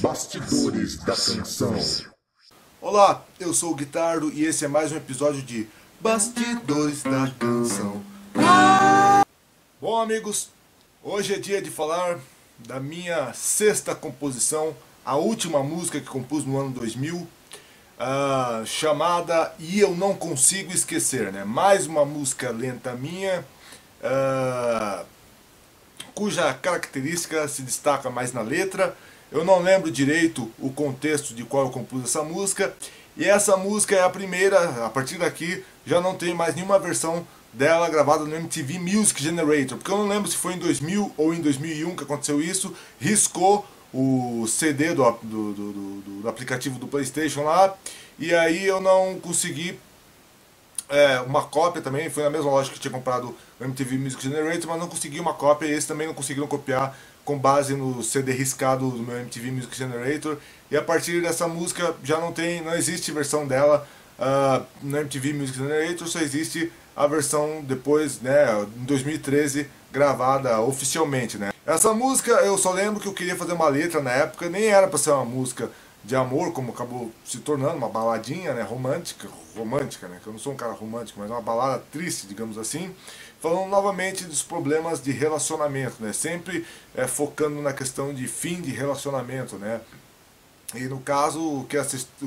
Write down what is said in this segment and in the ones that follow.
Bastidores da Canção. Olá, eu sou o Guitardo e esse é mais um episódio de Bastidores da Canção. Bom, amigos, hoje é dia de falar da minha sexta composição, a última música que compus no ano 2000, chamada E Eu Não Consigo Esquecer, né? Mais uma música lenta minha, cuja característica se destaca mais na letra. Eu não lembro direito o contexto de qual eu compus essa música, e essa música é a primeira. A partir daqui já não tem mais nenhuma versão dela gravada no MTV Music Generator, porque eu não lembro se foi em 2000 ou em 2001 que aconteceu isso. Riscou o CD do aplicativo do PlayStation lá, e aí eu não consegui uma cópia também. Foi na mesma loja que tinha comprado o MTV Music Generator, mas não consegui uma cópia, e esse também não conseguiram copiar com base no CD riscado do meu MTV Music Generator. E a partir dessa música já não existe versão dela no MTV Music Generator, só existe a versão depois, né, em 2013, gravada oficialmente, né. Essa música, eu só lembro que eu queria fazer uma letra na época, nem era para ser uma música de amor, como acabou se tornando, uma baladinha, né, romântica, né, que eu não sou um cara romântico, mas uma balada triste, digamos assim, falando novamente dos problemas de relacionamento, né, sempre focando na questão de fim de relacionamento, né. E no caso, o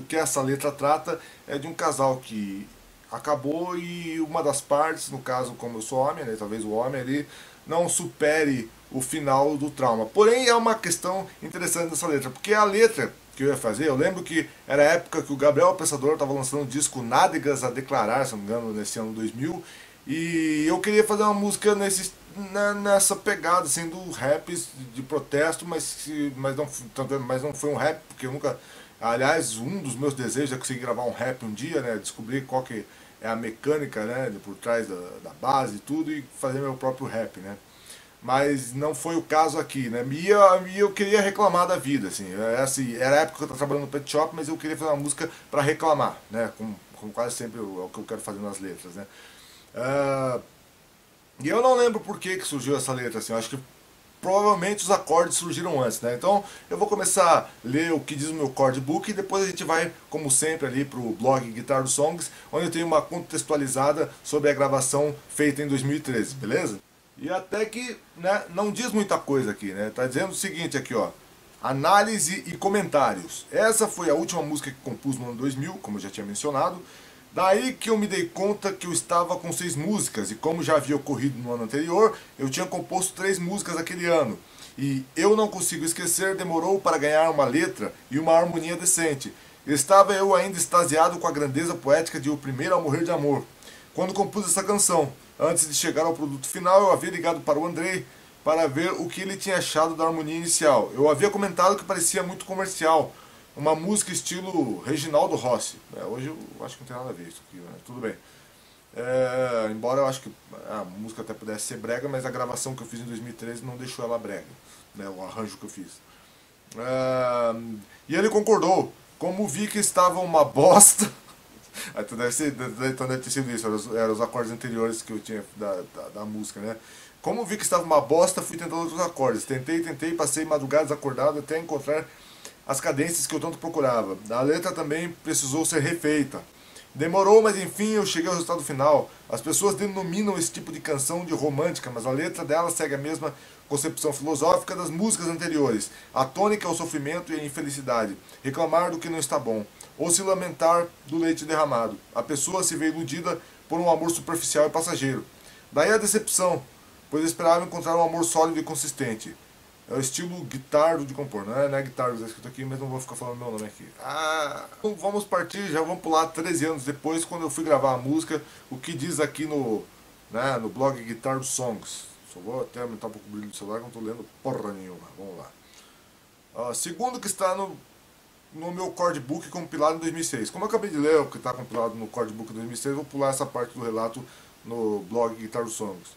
que essa letra trata é de um casal que acabou e uma das partes, no caso, como eu sou homem, né, talvez o homem ali não supere o final do trauma. Porém, é uma questão interessante dessa letra, porque a letra que eu ia fazer, eu lembro que era a época que o Gabriel Pensador estava lançando o disco Nádegas a Declarar, se não me engano, nesse ano 2000, e eu queria fazer uma música nessa pegada, sendo assim, rap de protesto, mas não foi um rap, porque eu nunca... Aliás, um dos meus desejos é conseguir gravar um rap um dia, né, descobrir qual que é a mecânica, né, por trás da base e tudo, e fazer meu próprio rap, né. Mas não foi o caso aqui, né? E eu queria reclamar da vida, assim. Era a época que eu estava trabalhando no pet shop, mas eu queria fazer uma música para reclamar, né? Como quase sempre é o que eu quero fazer nas letras, né? E eu não lembro por que surgiu essa letra, assim. Eu acho que provavelmente os acordes surgiram antes, né? Então eu vou começar a ler o que diz o meu chord book, e depois a gente vai, como sempre, ali pro blog Guitardo Songs, onde eu tenho uma contextualizada sobre a gravação feita em 2013, beleza? E até que, né, não diz muita coisa aqui, né? Tá dizendo o seguinte aqui, ó: análise e comentários. Essa foi a última música que compus no ano 2000, como eu já tinha mencionado. Daí que eu me dei conta que eu estava com 6 músicas, e como já havia ocorrido no ano anterior, eu tinha composto 3 músicas aquele ano. E Eu Não Consigo Esquecer demorou para ganhar uma letra e uma harmonia decente. Estava eu ainda extasiado com a grandeza poética de O Primeiro a Morrer de Amor quando compus essa canção. Antes de chegar ao produto final, eu havia ligado para o Andrei para ver o que ele tinha achado da harmonia inicial. Eu havia comentado que parecia muito comercial, uma música estilo Reginaldo Rossi. Hoje eu acho que não tem nada a ver isso aqui, né? Tudo bem. Embora eu acho que a música até pudesse ser brega, mas a gravação que eu fiz em 2013 não deixou ela brega, né? O arranjo que eu fiz. E ele concordou. Como vi que estava uma bosta... Então deve ter sido isso, eram os acordes anteriores que eu tinha da música, né? Como vi que estava uma bosta, fui tentando outros acordes. Tentei, passei madrugadas acordado até encontrar as cadências que eu tanto procurava. A letra também precisou ser refeita. Demorou, mas enfim, eu cheguei ao resultado final. As pessoas denominam esse tipo de canção de romântica, mas a letra dela segue a mesma concepção filosófica das músicas anteriores. A tônica é o sofrimento e a infelicidade. Reclamar do que não está bom, ou se lamentar do leite derramado. A pessoa se vê iludida por um amor superficial e passageiro. Daí a decepção, pois esperava encontrar um amor sólido e consistente. É o estilo Guitardo de compor, né? Não é Guitardo que está escrito aqui, mas não vou ficar falando meu nome aqui. Então vamos partir, já vamos pular 13 anos depois, quando eu fui gravar a música, o que diz aqui no blog Guitardo Songs. Só vou até aumentar um pouco o brilho do celular, que não estou lendo porra nenhuma. Vamos lá. Segundo que está no meu chord book compilado em 2006. Como eu acabei de ler o que está compilado no chord book de 2006, vou pular essa parte do relato no blog Guitardo Songs.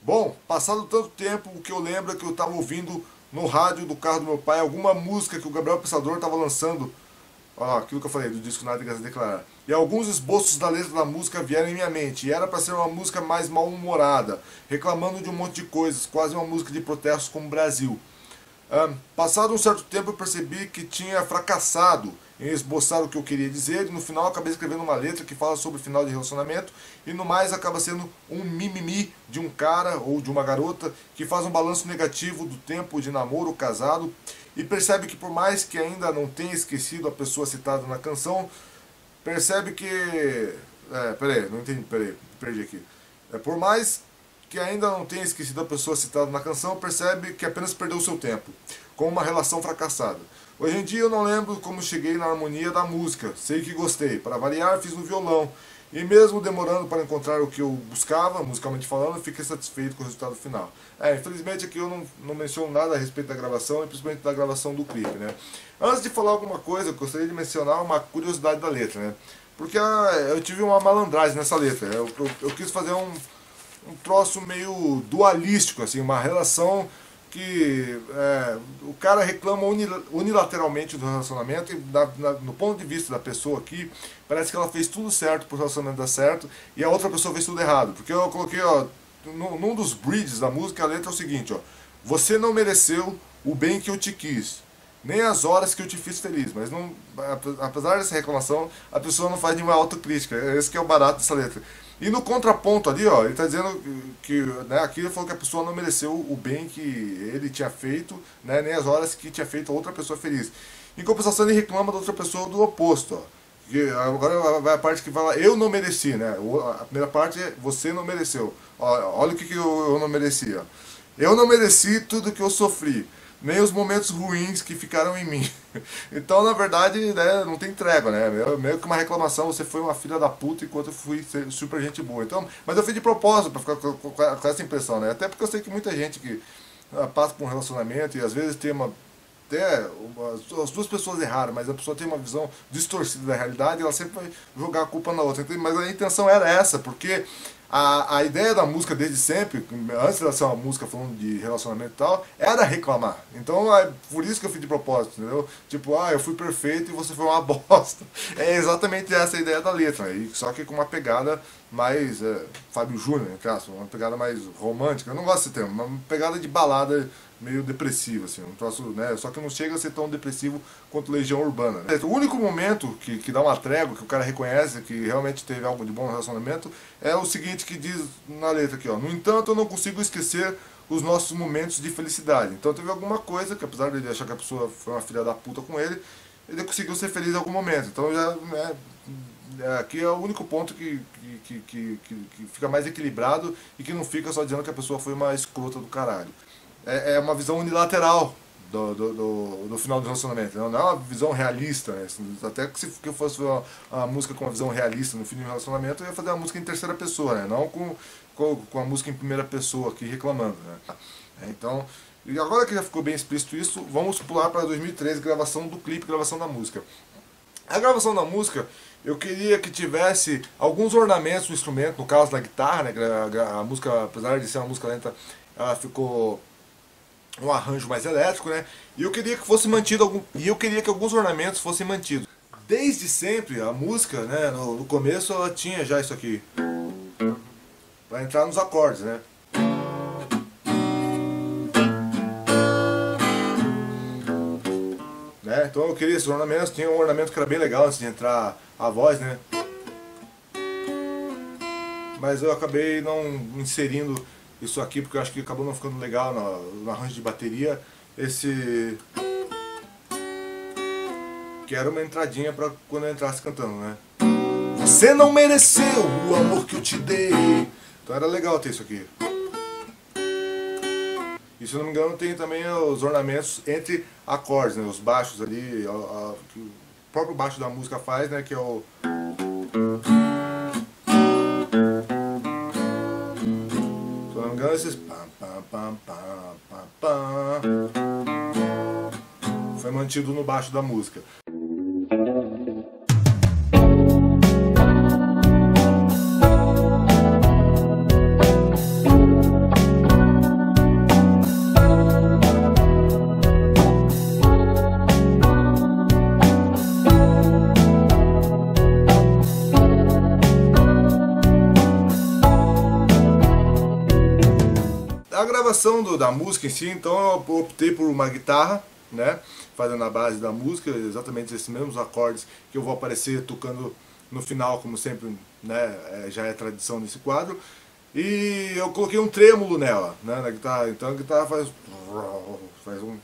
Bom, passado tanto tempo, o que eu lembro é que eu estava ouvindo no rádio do carro do meu pai alguma música que o Gabriel Pensador estava lançando, aquilo que eu falei, do disco Nádegas a Declarar. E alguns esboços da letra da música vieram em minha mente, e era para ser uma música mais mal-humorada, reclamando de um monte de coisas, quase uma música de protestos como o Brasil. Passado um certo tempo eu percebi que tinha fracassado em esboçar o que eu queria dizer, e no final acabei escrevendo uma letra que fala sobre o final de relacionamento, e no mais acaba sendo um mimimi de um cara ou de uma garota que faz um balanço negativo do tempo de namoro casado e percebe que, por mais que ainda não tenha esquecido a pessoa citada na canção, percebe que... Por mais que ainda não tenha esquecido a pessoa citada na canção, percebe que apenas perdeu seu tempo, com uma relação fracassada. Hoje em dia eu não lembro como cheguei na harmonia da música, sei que gostei, para variar fiz no violão, e mesmo demorando para encontrar o que eu buscava, musicalmente falando, fiquei satisfeito com o resultado final. Infelizmente aqui eu não menciono nada a respeito da gravação, e principalmente da gravação do clipe, né? Antes de falar alguma coisa, eu gostaria de mencionar uma curiosidade da letra, né? Porque eu tive uma malandragem nessa letra, eu quis fazer um troço meio dualístico, assim, uma relação que o cara reclama unilateralmente do relacionamento, e no ponto de vista da pessoa aqui, parece que ela fez tudo certo para o relacionamento dar certo, e a outra pessoa fez tudo errado, porque eu coloquei, ó, num dos bridges da música, a letra é o seguinte, ó: você não mereceu o bem que eu te quis, nem as horas que eu te fiz feliz. Mas não, apesar dessa reclamação, a pessoa não faz nenhuma autocrítica, esse que é o barato dessa letra. E no contraponto ali, ó, ele está dizendo que, né, aqui ele falou que a pessoa não mereceu o bem que ele tinha feito, né, nem as horas que tinha feito a outra pessoa feliz. Em compensação, ele reclama da outra pessoa do oposto, ó. Que agora vai a parte que fala eu não mereci, né? A primeira parte é você não mereceu. Ó, olha o que eu não mereci, ó. Eu não mereci tudo que eu sofri, nem os momentos ruins que ficaram em mim. Então, na verdade, né, não tem trégua, né? Meio que uma reclamação, você foi uma filha da puta enquanto eu fui super gente boa. Então, mas eu fiz de propósito pra ficar com essa impressão, né? Até porque eu sei que muita gente que passa por um relacionamento e às vezes tem uma... as duas pessoas erraram, mas a pessoa tem uma visão distorcida da realidade e ela sempre vai jogar a culpa na outra. Mas a intenção era essa, porque a ideia da música desde sempre, antes de ser uma música falando de relacionamento e tal, era reclamar. Então é por isso que eu fiz de propósito, entendeu? Tipo, eu fui perfeito e você foi uma bosta. É exatamente essa a ideia da letra, só que com uma pegada mais Fábio Júnior, uma pegada mais romântica. Eu não gosto desse termo, uma pegada de balada meio depressivo, assim, um troço, né? Só que não chega a ser tão depressivo quanto Legião Urbana, né? O único momento que dá uma trégua, que o cara reconhece que realmente teve algo de bom no relacionamento, é o seguinte que diz na letra aqui, ó: no entanto, eu não consigo esquecer os nossos momentos de felicidade. Então teve alguma coisa que, apesar de ele achar que a pessoa foi uma filha da puta com ele, ele conseguiu ser feliz em algum momento. Então já, né, aqui é o único ponto que fica mais equilibrado e que não fica só dizendo que a pessoa foi uma escrota do caralho. É uma visão unilateral do final do relacionamento, não é uma visão realista, né? Até que se eu fosse uma música com uma visão realista no fim do relacionamento, eu ia fazer uma música em terceira pessoa, né? Não com a música em primeira pessoa aqui reclamando, né? Então, agora que já ficou bem explícito isso, vamos pular para 2013, gravação do clipe, gravação da música. A gravação da música, eu queria que tivesse alguns ornamentos no instrumento, no caso da guitarra, né? A música, apesar de ser uma música lenta, ela ficou... um arranjo mais elétrico, né? E eu queria que fosse mantido alguns ornamentos fossem mantidos. Desde sempre a música, né, no começo ela tinha já isso aqui para entrar nos acordes, né? Então eu queria esses ornamentos. Tinha um ornamento que era bem legal antes de entrar a voz, né? Mas eu acabei não inserindo isso aqui, porque eu acho que acabou não ficando legal no arranjo de bateria, esse... que era uma entradinha pra quando eu entrasse cantando, né? Você não mereceu o amor que eu te dei. Então era legal ter isso aqui. E se eu não me engano tem também os ornamentos entre acordes, né? Os baixos ali, que o próprio baixo da música faz, né? Que é o... foi mantido no baixo da música. A gravação da música em si, então eu optei por uma guitarra, né, fazendo a base da música, exatamente esses mesmos acordes que eu vou aparecer tocando no final, como sempre, né, já é tradição nesse quadro. E eu coloquei um trêmulo nela, né, na guitarra, então a guitarra faz um,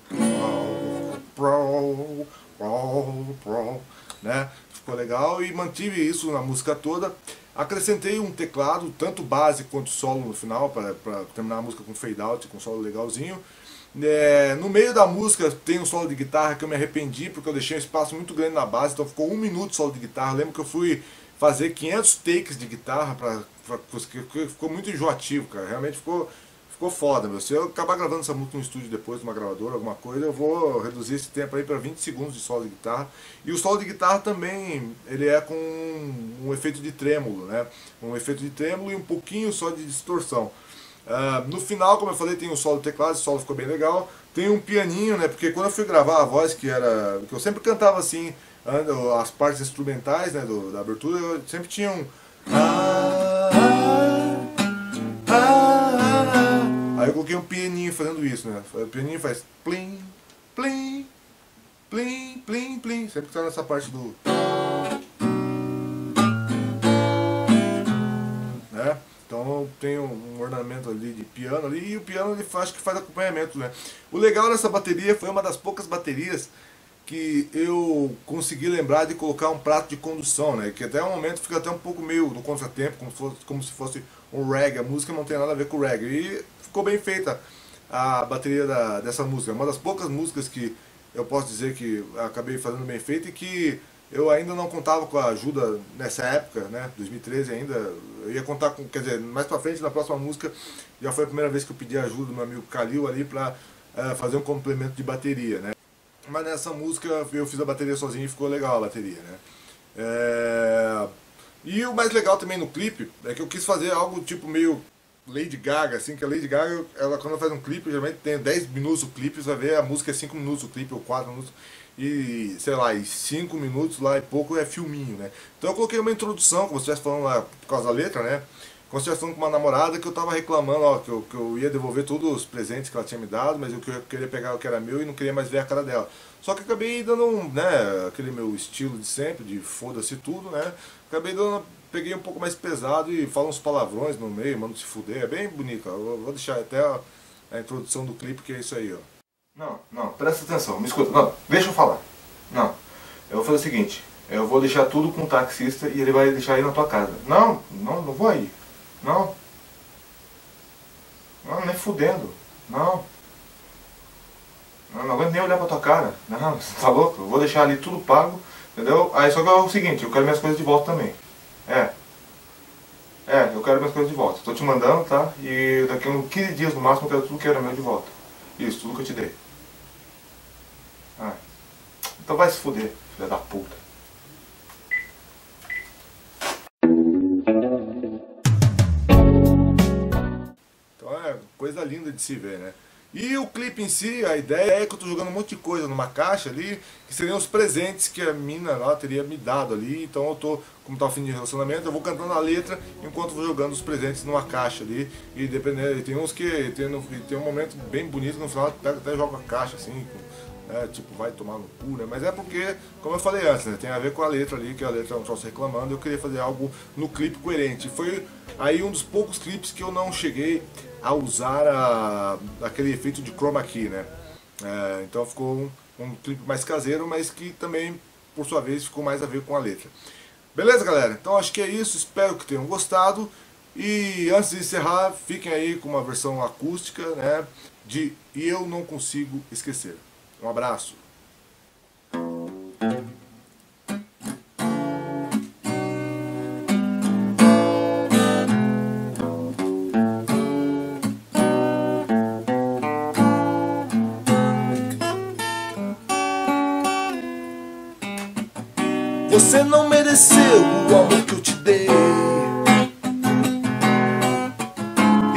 né, ficou legal, e mantive isso na música toda. Acrescentei um teclado, tanto base quanto solo no final, para terminar a música com fade out, com solo legalzinho. No meio da música tem um solo de guitarra que eu me arrependi, porque eu deixei um espaço muito grande na base, então ficou 1 minuto solo de guitarra. Eu lembro que eu fui fazer 500 takes de guitarra, ficou muito enjoativo, cara. Realmente ficou foda, meu. Se eu acabar gravando essa música no estúdio depois, numa gravadora, alguma coisa, eu vou reduzir esse tempo aí para 20 segundos de solo de guitarra. E o solo de guitarra também, ele é com um efeito de trêmulo, né? Um efeito de trêmulo e um pouquinho só de distorção. No final, como eu falei, tem um solo de teclado, o solo ficou bem legal. Tem um pianinho, né? Porque quando eu fui gravar a voz, que eu sempre cantava assim, as partes instrumentais, né, da abertura, eu sempre tinha um... Aí eu coloquei um pianinho fazendo isso, né? O pianinho faz plim, plim, plim, plim, plim. Sempre que tá nessa parte do... né? Então tem um ornamento ali de piano ali, e o piano ele acho que faz acompanhamento, né? O legal dessa bateria, foi uma das poucas baterias que eu consegui lembrar de colocar um prato de condução, né? Que até um momento fica até um pouco meio no contratempo, como se fosse um reggae. A música não tem nada a ver com reggae. E ficou bem feita a bateria dessa música. É uma das poucas músicas que eu posso dizer que acabei fazendo bem feita, e que eu ainda não contava com a ajuda nessa época, né? 2013 ainda. Eu ia contar com, quer dizer, mais pra frente, na próxima música, já foi a primeira vez que eu pedi ajuda do meu amigo Kalil ali pra fazer um complemento de bateria, né? Mas nessa música eu fiz a bateria sozinho e ficou legal a bateria, né? E o mais legal também no clipe é que eu quis fazer algo tipo meio Lady Gaga, assim, que a Lady Gaga, ela quando faz um clipe, geralmente tem 10 minutos o clipe, você vai ver a música é 5 minutos o clipe, ou 4 minutos, e sei lá, e 5 minutos lá e pouco é filminho, né? Então eu coloquei uma introdução, como se estivesse falando lá, por causa da letra, né? Conversação com uma namorada que eu tava reclamando, ó, que eu ia devolver todos os presentes que ela tinha me dado, mas eu queria pegar o que era meu e não queria mais ver a cara dela. Só que acabei dando um, né, aquele meu estilo de sempre, de foda-se tudo, né? Acabei dando, peguei um pouco mais pesado e falo uns palavrões no meio, mano, se fuder, é bem bonito, ó. Eu vou deixar até a introdução do clipe, que é isso aí, ó. Não, presta atenção, me escuta, não, deixa eu falar. Não, eu vou fazer o seguinte, eu vou deixar tudo com o taxista e ele vai deixar aí na tua casa. Não vou aí. Não, nem fudendo. Não aguento nem olhar pra tua cara. Não, você tá louco? Eu vou deixar ali tudo pago, entendeu? Aí só que é o seguinte, eu quero minhas coisas de volta também. Eu quero minhas coisas de volta. Tô te mandando, tá? E daqui a uns 15 dias no máximo eu quero tudo que era meu de volta. Isso, tudo que eu te dei. Então vai se fuder, filha da puta. Coisa linda de se ver, né? E o clipe em si, a ideia é que eu tô jogando um monte de coisa numa caixa ali, que seriam os presentes que a mina lá teria me dado ali. Então eu tô, como tá o fim de relacionamento, eu vou cantando a letra enquanto vou jogando os presentes numa caixa ali. E dependendo, tem uns que tem um momento bem bonito no final, até joga a caixa assim, né? Tipo, vai tomar no cu, né? Mas é porque, como eu falei antes, né? Tem a ver com a letra ali, que a letra é um troço reclamando. Eu queria fazer algo no clipe coerente. Foi aí um dos poucos clipes que eu não cheguei a usar aquele efeito de chroma key, né? Então ficou um clipe mais caseiro, mas que também, por sua vez, ficou mais a ver com a letra. Beleza, galera? Então acho que é isso, espero que tenham gostado. E antes de encerrar, fiquem aí com uma versão acústica, né, de E Eu Não Consigo Esquecer. Um abraço! Você não mereceu o amor que eu te dei,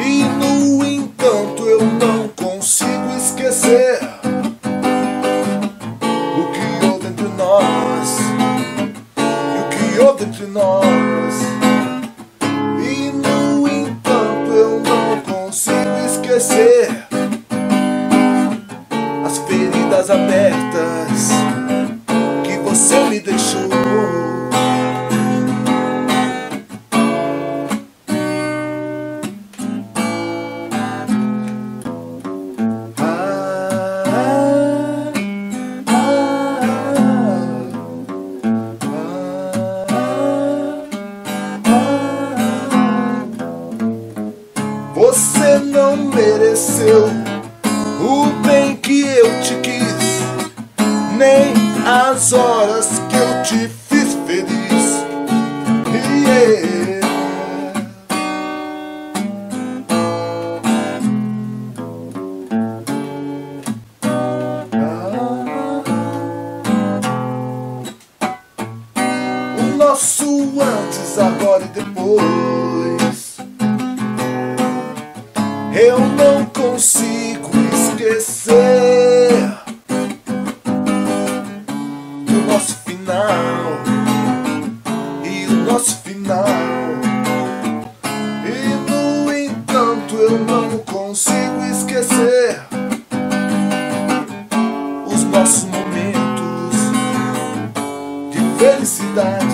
e no entanto eu não consigo esquecer o que houve entre nós, e no entanto eu não consigo esquecer. feridas abertas que você me deixou. Você não mereceu o bem que eu te quis, nem as horas que eu te fiz feliz. O nosso antes, agora e depois, eu não consigo esquecer do nosso final. E o nosso final, e no entanto eu não consigo esquecer os nossos momentos de felicidade.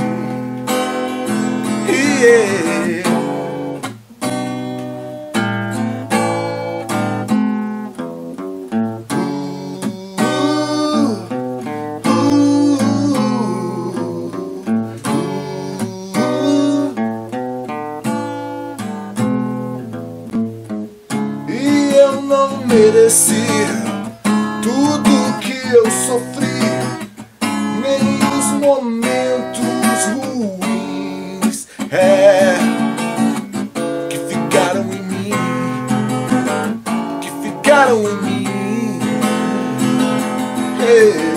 Mereci tudo que eu sofri, nem os momentos ruins que ficaram em mim, que ficaram em mim.